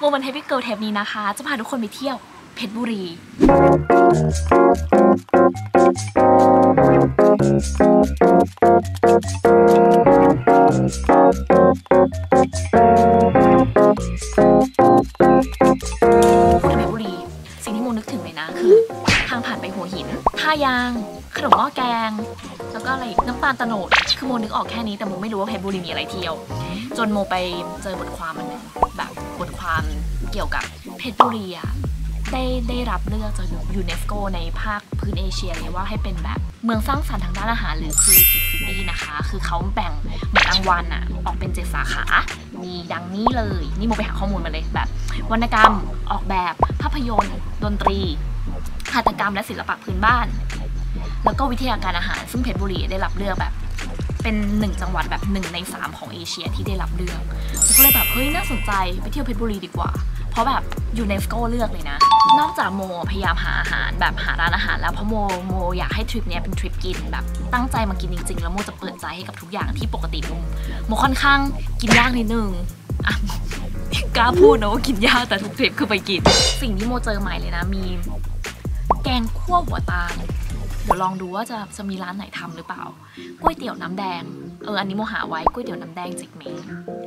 โมเมนต์ Happy Girl เทปนี้นะคะจะพาทุกคนไปเที่ยวเพชรบุรีพูดถึงเพชรบุรีสิ่งที่โมนึกถึงเลยนะคือทางผ่านไปหัวหินท่ายางขนมหม้อแกงแล้วก็อะไรน้ำตาลตะโนดคือโมนึกออกแค่นี้แต่โมไม่รู้ว่าเพชรบุรีมีอะไรเที่ยวจนโมไปเจอบทความมันแบบบทความเกี่ยวกับเพชรบุรีอะได้รับเลือกจากยูเนสโกในภาคพื้นเอเชียเลยว่าให้เป็นแบบเมืองสร้างสรรค์ทางด้านอาหารหรือ Creative City นะคะคือเขาแบ่งเหมือนรางวัลอะออกเป็น7สาขามีดังนี้เลยนี่โมไปหาข้อมูลมาเลยแบบวรรณกรรมออกแบบภาพยนตร์ดนตรีหัตถกรรมและศิลปะพื้นบ้านแล้วก็วิทยาการอาหารซึ่งเพชรบุรีได้รับเลือกแบบเป็น1จังหวัดแบบ1ใน3ของเอเชียที่ได้รับเลือกก็เลยแบบเฮ้ยน่าสนใจไปเที่ยวเพชรบุรีดีกว่าเพราะแบบยูเนสโกเลือกเลยนะนอกจากโมพยายามหาอาหารแบบหาร้านอาหารแล้วเพราะโมอยากให้ทริปนี้เป็นทริปกินแบบตั้งใจมากินจริงๆแล้วโมจะเปิดใจให้กับทุกอย่างที่ปกติโมค่อนข้างกินยากนิดนึงอ่ะกล้าพูดนะว่ากินยากแต่ทุกทริปคือไปกินสิ่งที่โมเจอใหม่เลยนะมีแกงคั่วหัวตาลเดี๋ยวลองดูว่าจะมีร้านไหนทำหรือเปล่าก๋วยเตี๋ยวน้ำแดงอันนี้โมหาไว้ก๋วยเตี๋ยวน้ำแดงจิกเมง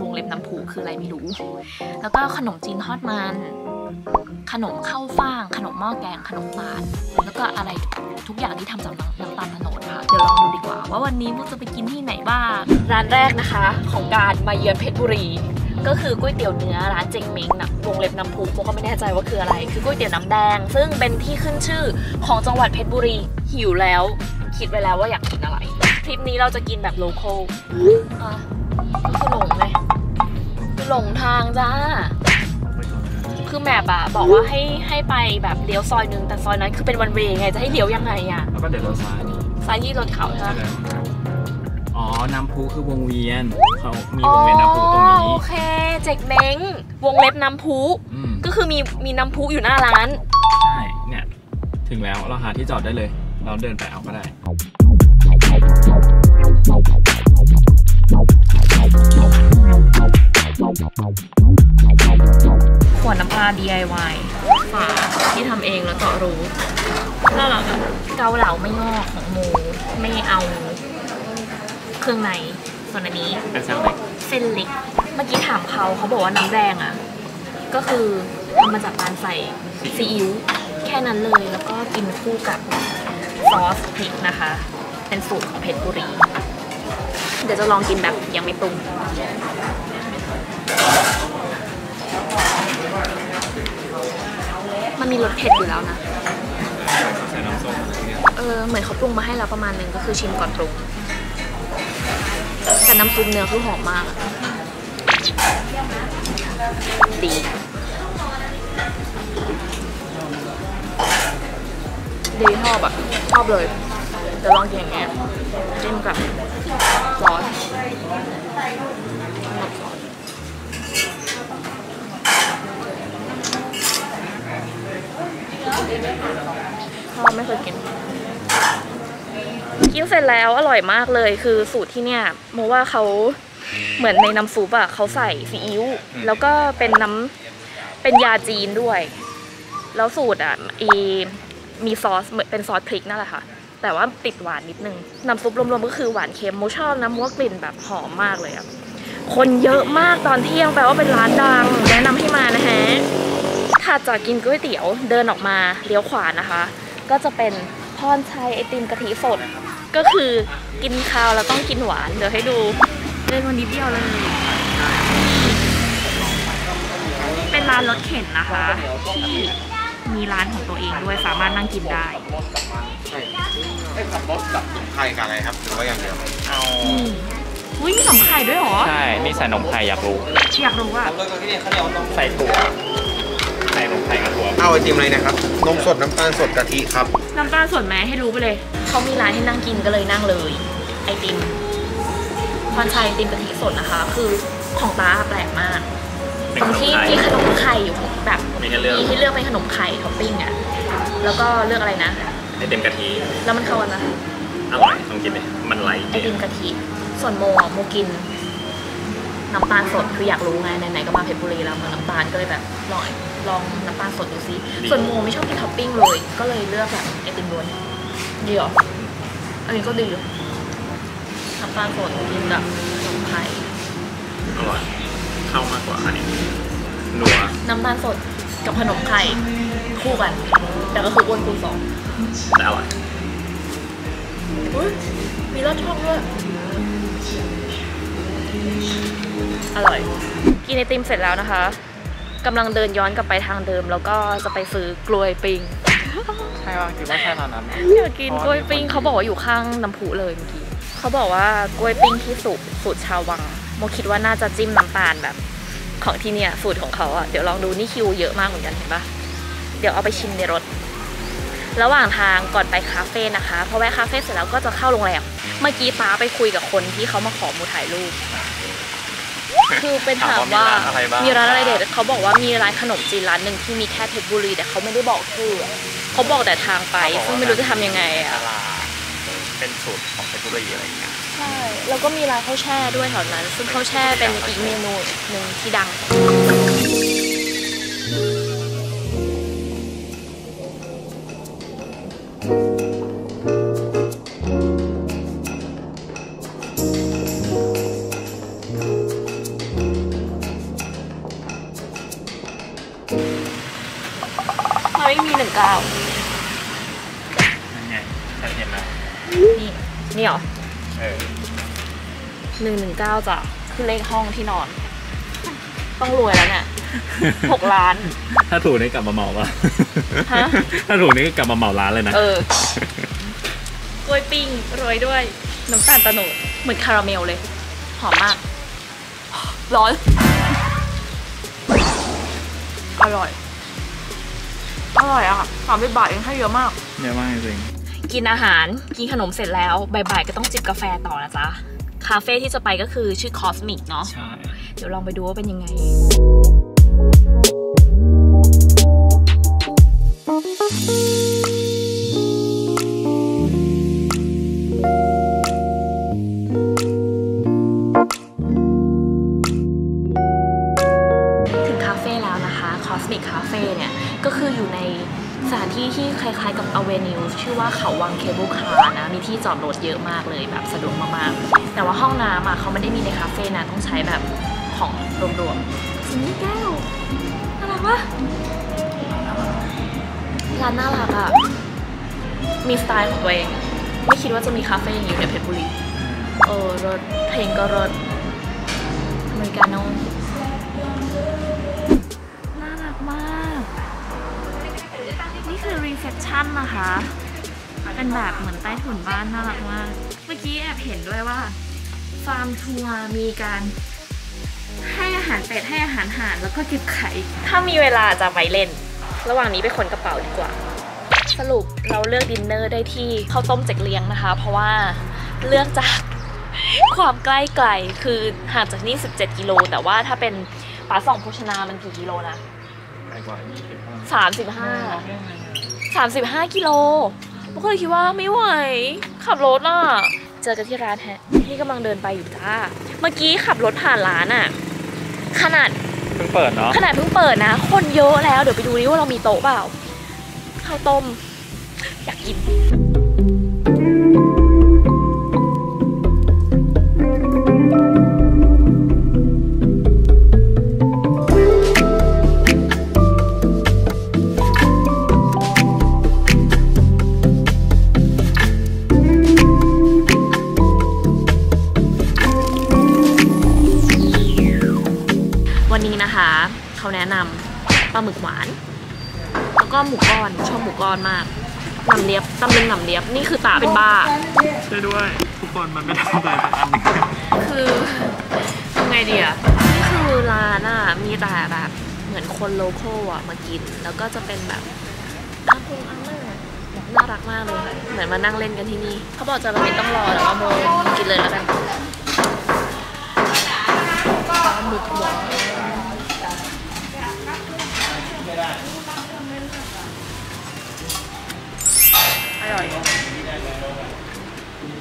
วงเล็บน้ำผูคืออะไรไม่รู้แล้วก็ขนมจีนทอดมันขนมข้าวฟ่างขนมหม้อแกงขนมตาลแล้วก็อะไรทุกอย่างที่ทำจากน้ำตาลถนนค่ะเดี๋ยวลองดูดีกว่าว่าวันนี้โมจะไปกินที่ไหนบ้างร้านแรกนะคะของการมาเยือนเพชรบุรีก็คือก๋วยเตี๋ยวเนื้อร้านเจงเม้งนะวงเล็บน้ำพุก็ไม่แน่ใจว่าคืออะไรคือก๋วยเตี๋ยวน้ำแดงซึ่งเป็นที่ขึ้นชื่อของจังหวัดเพชรบุรีหิวแล้วคิดไว้แล้วว่าอยากกินอะไรทริปนี้เราจะกินแบบโลคอลคือหลงเลยคือหลงทางจ้าคือแมปอะบอกว่าให้ไปแบบเลี้ยวซอยนึงแต่ซอยนั้นคือเป็นวันเวย์ไงจะให้เลี้ยวยังไงอะแล้วก็เดี๋ยวเราซ้ายที่รถเขาใช่ไหมอ๋อน้ำพุคือวงเวียนเขามีวงเวียนน้ำพุตรงนี้โอเคเจ๊กเม้งวงเล็บน้ำพุก็คือมีน้ำพุอยู่หน้าร้านใช่เนี่ยถึงแล้วเราหาที่จอดได้เลยเราเดินไปเอาก็ได้ขวดน้ำปลา DIY ฝาที่ทำเองแล้วเจาะรูแล้วเราก็เกาเหลาไม่งอกของโมไม่เอาเครื่องในส่วนอันนี้เป็นเส้นเล็กเส้นเล็กเมื่อกี้ถามเขาบอกว่าน้ำแดงอ่ะก็คือทำมาจากการใส่ซีอิ๊วแค่นั้นเลยแล้วก็กินคู่กับซอสพริกนะคะเป็นสูตรของเพชรบุรีเดี๋ยวจะลองกินแบบยังไม่ปรุงมันมีรสเผ็ดอยู่แล้วนะเหมือนเขาปรุงมาให้เราประมาณนึงก็คือชิมก่อนปรุงแต่น้ำซุปเนื้อคือหอมมากดีดีชอบอ่ะชอบเลยจะลองกินอย่างเงี้ยจิ้มกับซอสเราไม่เคยกินกินเสร็จแล้วอร่อยมากเลยคือสูตรที่เนี่ยโมว่าเขาเหมือนในน้ำซุปอะเขาใส่ซีอิ๊วแล้วก็เป็นน้ำเป็นยาจีนด้วยแล้วสูตรอะมีซอสเหมือนเป็นซอสพริกนั่นแหละค่ะแต่ว่าติดหวานนิดนึงน้ำซุปรวมๆก็คือหวานเค็มโมชอบนะมัวกลิ่นแบบหอมมากเลยอะคนเยอะมากตอนเที่ยงแปลว่าเป็นร้านดังแนะนำให้มานะฮะถัดจากกินก๋วยเตี๋ยวเดินออกมาเลี้ยวขวานะคะก็จะเป็นพรชัยไอติมกะทิสดก็คือกินข้าวแล้วต้องกินหวานเดี๋ยวให้ดูเดินวันนี้เดียวเลยเป็นร้านรถเข็นนะคะที่มีร้านของตัวเองด้วยสามารถนั่งกินได้ขับรถกับไข่กับอะไรครับหรือว่าอย่างเดียวเอาอุ้ยมีขนมไข่ด้วยหรอใช่มีใส่ขนมไข่อยากรู้ว่าใส่ถั่วใส่ขนมไข่กับถั่วเอาไอติมอะไรนะครับนมสดน้ำตาลสดกะทิครับน้ำตาลสดไหมให้รู้ไปเลยเขามีร้านให้นั่งกินก็เลยนั่งเลยไอติมพรชัยไอติมกะทิสดนะคะคือของตาแปลกมากตรงที่มีขนมไข่อยู่แบบมีให้เลือกเป็นขนมไข่ท็อปปิ้งอ่ะแล้วก็เลือกอะไรนะไอติมกะทิแล้วมันเข้ากันนะอร่อยต้องกินเลยมันไหลไอติมกะทิส่วนโมกิน น้ำตาลสดคืออยากรู้ไงไหนๆก็มาเพชรบุรีแล้วมันน้ำตาลก็เลยแบบลองน้ำตาลสดดูซิส่วนโมไม่ชอบกินท็อปปิ้งเลยก็เลยเลือกแบบไอติมล้วนดีหรออันนี้ก็ดีน้ำตาลสดกินกับขนมไทยอร่อยเข้ามากกว่าอันนี้นัวน้ำตาลสดกับขนมไข่คู่กันแต่ก็คืออ้วนคูณสองแต่อร่อยมีรสช่องด้วยอร่อยกินไอติมเสร็จแล้วนะคะกำลังเดินย้อนกลับไปทางเดิมแล้วก็จะไปซื้อกล้วยปิ้งใช่ว่าคิดว่าใช่ตอนนั้นอยากกินกล้วยปิ้งเขาบอกว่าอยู่ข้างน้ำพุเลยเมื่อกี้เขาบอกว่ากล้วยปิ้งที่สูตรชาววังโมคิดว่าน่าจะจิ้มน้ำตาลแบบของที่เนี่ยสูตรของเขาอ่ะเดี๋ยวลองดูนี่คิวเยอะมากเหมือนกันเห็นปะเดี๋ยวเอาไปชิมในรถระหว่างทางก่อนไปคาเฟ่นะคะพอแวะคาเฟ่เสร็จแล้วก็จะเข้าโรงแรมเมื่อกี้ป้าไปคุยกับคนที่เขามาขอมูถ่ายรูปคือเป็นถามว่ามีร้านอะไรเด็ดเขาบอกว่ามีร้านขนมจีนร้านหนึ่งที่มีแค่เพชรบุรีแต่เขาไม่ได้บอกชื่อเขาบอกแต่ทางไปซึ่งไม่รู้จะทำยังไงอ่ะเป็นสูตรของเพชรบุรีอะไรอย่างเงี้ยใช่แล้วก็มีร้านข้าวแช่ด้วยแถวนั้นซึ่งข้าวแช่เป็นอีกเมนูหนึ่งที่ดังไม่มี19นั่นไงชัดเจนแล้วนี่เหรอ119จ้ะคือเลขห้องที่นอนต้องรวยแล้วเนี่ย6 ล้านถ้าถูกนี่กลับมาเหมาป่ะฮะถ้าถูกนี่ก็กลับมาเหมาร้านเลยนะกล้วยปิ้งโรยด้วยน้ำตาลตะโนดเหมือนคาราเมลเลยหอมมากร้อนอร่อยอร่อยอะค่ะ30 บาทเองให้เยอะมากเยอะมากจริงกินอาหารกินขนมเสร็จแล้วบ่ายๆก็ต้องจิบกาแฟต่อนะจ๊ะคาเฟ่ที่จะไปก็คือชื่อ Cosmic เนาะใช่เดี๋ยวลองไปดูว่าเป็นยังไงถึงคาเฟ่แล้วนะคะ Cosmic Cafe เนี่ยก็คืออยู่ในสถานที่ที่คล้ายๆกับอเวนิวชื่อว่าเขาวังเคเบิลคาร์นะมีที่จอดรถเยอะมากเลยแบบสะดวกมากๆแต่ว่าห้องน้ำเขาไม่ได้มีในคาเฟ่นะต้องใช้แบบของรวมๆสีนี้แก้วน่ารักวะร้านน่ารักอะมีสไตล์ของตัวเองไม่คิดว่าจะมีคาเฟ่อย่างนี้ในเพชรบุรีรถเพลงก็รถอเมริกาโน่ชั้นนะคะเป็นแบบเหมือนใต้ถุนบ้านน่ารักมากเมื่อกี้แอบเห็นด้วยว่าฟาร์มทัวร์มีการให้อาหารเป็ดให้อาหารห่านแล้วก็เก็บไข่ถ้ามีเวลาจะไปเล่นระหว่างนี้ไปขนกระเป๋าดีกว่าสรุปเราเลือกดินเนอร์ได้ที่ข้าวต้มเจ็กเลี้ยงนะคะเพราะว่าเลือกจากความใกล้ไกลคือห่างจากนี่17 กิโลแต่ว่าถ้าเป็นป่าส่องโภชนามันกี่กิโลนะ35 กิโลบางคนเลยคิดว่าไม่ไหวขับรถอ่ะเจอกันที่ร้านแฮะที่กำลังเดินไปอยู่จ้าเมื่อกี้ขับรถผ่านร้านอ่ะขนาดเพิ่งเปิดนะคนเยอะแล้วเดี๋ยวไปดูดิว่าเรามีโต๊ะเปล่าข้าวต้มอยากกินเขาแนะนำปลาหมึกหวานแล้วก็หมูก้อนชอบหมูก้อนมากหนำเลียบตำลึงหนำเลียบนี่คือตาเป็นบ้าช่วยด้วยทุกคนมันไม่ได้ทำอะไรสักอันคือทำไงดีอ่ะนี่คือร้านอ่ะมีแต่แบบเหมือนคนโลคอลอ่ะมากินแล้วก็จะเป็นแบบอาคุงอาม่าน่ารักมากเลยเหมือนมานั่งเล่นกันที่นี่เขาบอกจะไม่ต้องรอแต่ว่าโมกินเลยแล้วกันปลาหมึกหวานอร่อยเจอ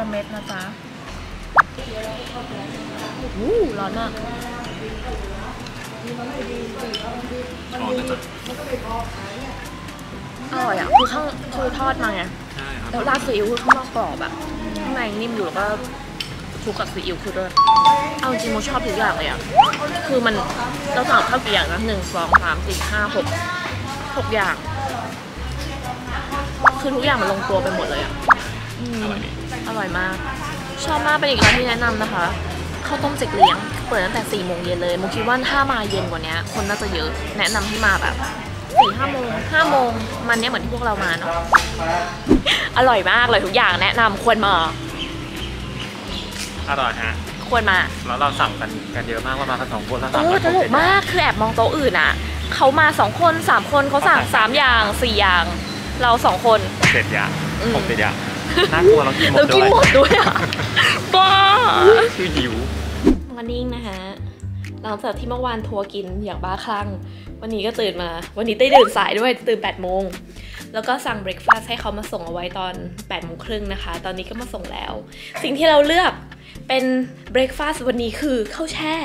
ละเม็ดนะจ๊ะ ร้อนมากอร่อยจังอร่อยอ่ะคือข้างคือทอดมาไงแล้วราดซีอิ๊วคือข้างนอกกรอบอ่ะข้างในนิ่มอยู่แล้วก็คลุกกับซีอิ๊วคือเลิศเอาจริงโมชอบทุกอย่างเลยอ่ะคือมันเราสั่งข้าวกี่อย่างนะ1 2 3 4 5 6อย่างคือทุกอย่างมันลงตัวไปหมดเลยอ่ะอร่อยมากชอบมากเป็นอีกร้านที่แนะนำนะคะข้าวต้มเจ๊กเลี้ยงเปิดตั้งแต่4 โมงเย็นเลยโมคิดว่าถ้ามาเย็นกว่านี้คนน่าจะเยอะแนะนำให้มาแบบ4-5 โมง 5 โมงมันเนี่ยเหมือนที่พวกเรามาเนาะอร่อยมากเลยทุกอย่างแนะนำควรมาอร่อยฮะควรมาแล้วเราสั่งกันเยอะมากว่ามากัน2 คนแล้วสั่งมาตลกมากคือแอบมองโต๊ะอื่นอ่ะเขามา2 คน 3 คนเขาสั่ง3 อย่าง 4 อย่างเรา2 คน7 อย่าง 6 อย่างน่ากลัวเรากินหมดด้วยบ้าคือหิวมอร์นิ่งนะคะหลังจากที่เมื่อวานทัวร์กินอย่างบ้าคลั่งวันนี้ก็ตื่นมาวันนี้ได้ดื่มสายด้วยตื่น8 โมงแล้วก็สั่งเบรคฟาสต์ให้เขามาส่งเอาไว้ตอน8 โมงครึ่งนะคะตอนนี้ก็มาส่งแล้วสิ่งที่เราเลือกเป็นเบรคฟาสต์วันนี้คือข้าวแช่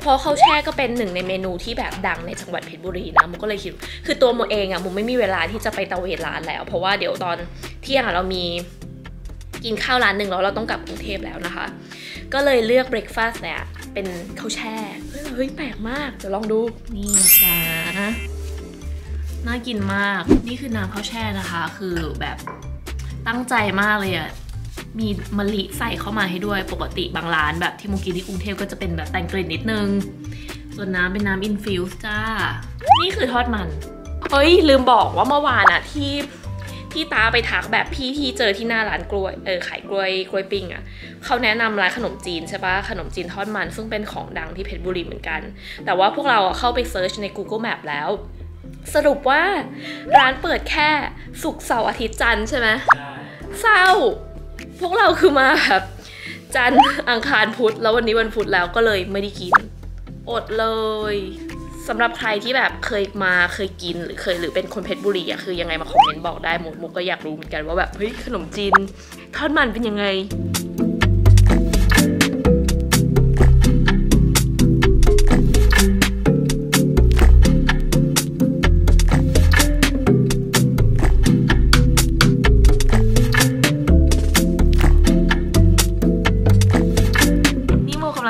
เพราะข้าวแช่ก็เป็นหนึ่งในเมนูที่แบบดังในจังหวัดเพชรบุรีนะโมก็เลยคิดคือตัวโมเองอะโมไม่มีเวลาที่จะไปตะเวนร้านแล้วเพราะว่าเดี๋ยวตอนเที่ยงเรามีกินข้าวร้านหนึ่งแล้วเราต้องกลับกรุงเทพแล้วนะคะก็เลยเลือกเบรคฟาสต์เนี่ยเป็นข้าวแช่เฮ้ยแปลกมากเดี๋ยวลองดูนี่จ้าน่ากินมากนี่คือน้ำข้าวแช่นะคะคือแบบตั้งใจมากเลยอะมีมะลิใส่เข้ามาให้ด้วยปกติบางร้านแบบที่โมกินที่กรุงเทพก็จะเป็นแบบแต่งกลิ่นนิดนึงส่วนน้ำเป็นน้ำอินฟิวส์จ้านี่คือทอดมันเฮ้ยลืมบอกว่าเมื่อวานอะที่ตาไปทักแบบพี่ที่เจอที่หน้าร้านกล้วยขายกล้วยปิ้งอ่ะเขาแนะนำร้านขนมจีนใช่ปะขนมจีนทอดมันซึ่งเป็นของดังที่เพชรบุรีเหมือนกันแต่ว่าพวกเราเข้าไปเซิร์ชใน Google Map แล้วสรุปว่าร้านเปิดแค่ศุกร์เสาร์อาทิตย์จันทร์ใช่ไหมเศร้าพวกเราคือมาแบบจันทร์อังคารพุธแล้ววันนี้วันพุธแล้วก็เลยไม่ได้กินอดเลยสำหรับใครที่แบบเคยกินหรือเป็นคนเพชรบุรีอะคือยังไงมาคอมเมนต์บอกได้มุกก็อยากรู้เหมือนกันว่าแบบเฮ้ยขนมจีนทอดมันเป็นยังไง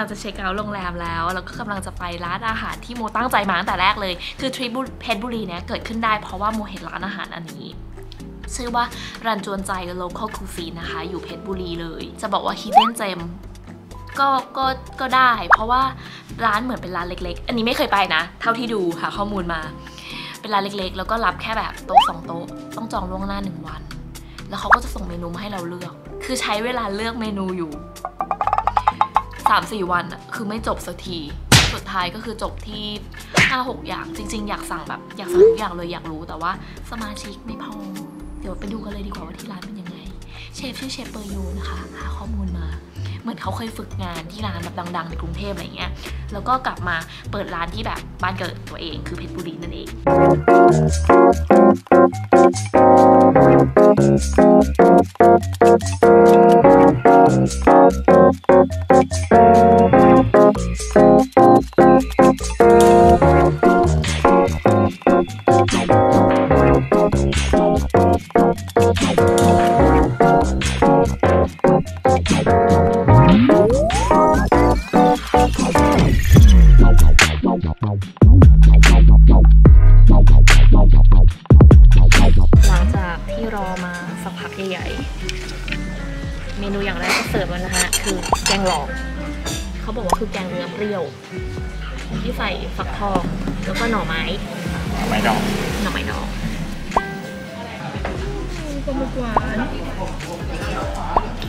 จะเช็คเอาท์โรงแรมแล้วแล้วก็กำลังจะไปร้านอาหารที่โมตั้งใจมาตั้งแต่แรกเลยคือทริปเพชรบุรีเนี่ยเกิดขึ้นได้เพราะว่าโมเห็นร้านอาหารอันนี้ชื่อว่ารันจวนใจ local cuisine นะคะอยู่เพชรบุรีเลยจะบอกว่า hidden gem ก็ได้เพราะว่าร้านเหมือนเป็นร้านเล็กๆอันนี้ไม่เคยไปนะเท่าที่ดูหาข้อมูลมาเป็นร้านเล็กๆแล้วก็รับแค่แบบโต๊ะ2 โต๊ะต้องจองล่วงหน้า1 วันแล้วเขาก็จะส่งเมนูมาให้เราเลือกคือใช้เวลาเลือกเมนูอยู่3-4 วันอะคือไม่จบสักทีสุดท้ายก็คือจบที่5-6 อย่างจริงๆอยากสั่งแบบอยากสั่งทุกอย่างเลยอยากรู้แต่ว่าสมาชิกไม่พอเดี๋ยวไปดูกันเลยดีกว่าว่าที่ร้านเป็นยังไงเชฟชื่อเชฟเปอร์ยูนะคะหาข้อมูลมาเหมือนเขาเคยฝึกงานที่ร้านแบบดังๆในกรุงเทพอะไรเงี้ยแล้วก็กลับมาเปิดร้านที่แบบบ้านเกิดตัวเองคือเพชรบุรีนั่นเองหน่อไม้ดองปลาหมึกหวาน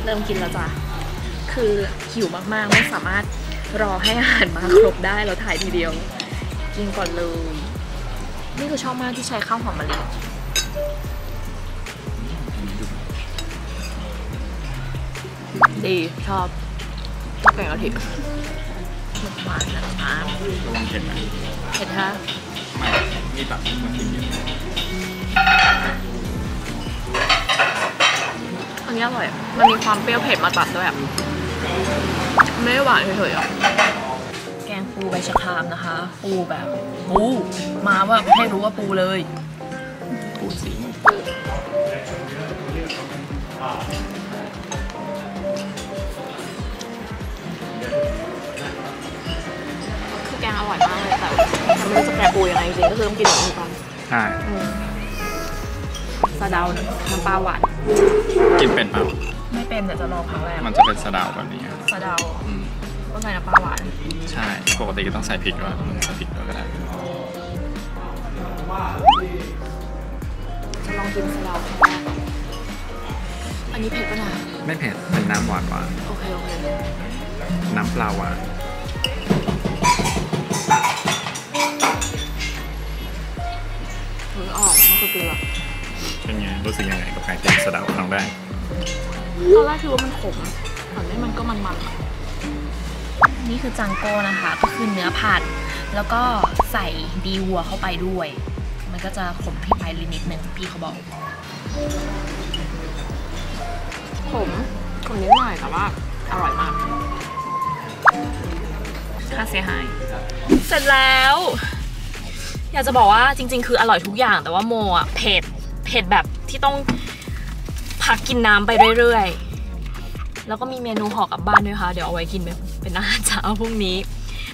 เริ่มกินแล้วจ้ะคือหิวมากๆไม่สามารถรอให้อาหารมาครบได้เราถ่ายทีเดียวกินก่อนเลยนี่คือชอบมากที่ใช้ข้าวหอมมะลิดีชอบแกงกะทิหมึกหวานนะคะระวังเผ็ดไหมเผ็ดฮะไม่มีตับมากินเยอะอันนี้อร่อยมันมีความเปรี้ยวเผ็ดมาตัดด้วยอ่ะไม่ได้หวานเฉยๆอ่ะ ปูใบชะครามนะคะปูแบบปูมาว่าไม่รู้ว่าปูเลยปูสิงคือแกงอร่อยมากเลยแต่ไม่รู้จะแกงปูยังไงจริงก็คือต้องกินแบบนี้ก่อนใช่สะเดาน้ำปลาหวานกินเป็นเปล่าไม่เป็นแต่จะลองครั้งแรกมันจะเป็นสะเดาแบบนี้สะเดาก็ใส่น้ำปลาหวานใช่ปกติก็ต้องใส่พริกด้วยใส่พริกด้วยก็ได้จะลองกินสะเดาอันนี้เผ็ดปะนะไม่เผ็ดเป็นน้ำหวานหวานโอเคโอเคน้ำปลาหวานออกมันคือเกลือเป็นไงรู้สึกยังไงกับการกินสะเดาครั้งแรกตอนแรกคือว่ามันขมตอนนี้มันก็มันๆนี่คือจังโก้นะคะก็คือเนื้อผัดแล้วก็ใส่ดีวัวเข้าไปด้วยมันก็จะขมที่ปลายลิ้นนิดนึงพี่เขาบอกขมนิดหน่อยแต่ว่าอร่อยมากค่าเสียหายเสร็จแล้วอยากจะบอกว่าจริงๆคืออร่อยทุกอย่างแต่ว่าโมอ่ะเผ็ดแบบที่ต้องพักกินน้ำไปเรื่อยๆแล้วก็มีเมนูห่อกลับบ้านด้วยค่ะเดี๋ยวเอาไว้กินเป็นอาหารเช้าพรุ่งนี้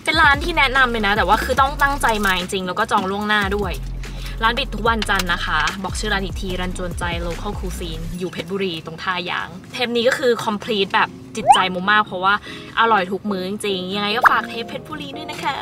เป็นร้านที่แนะนำเลยนะแต่ว่าคือต้องตั้งใจมาจริงๆแล้วก็จองล่วงหน้าด้วยร้านปิดทุกวันจันทร์นะคะบอกชื่อร้านอีกทีรันจวนใจ local cuisine อยู่เพชรบุรีตรงท่ายางเทปนี้ก็คือ complete แบบจิตใจโมมากเพราะว่าอร่อยทุกมื้อจริงๆยังไงก็ฝากเทปเพชรบุรีด้วยนะคะ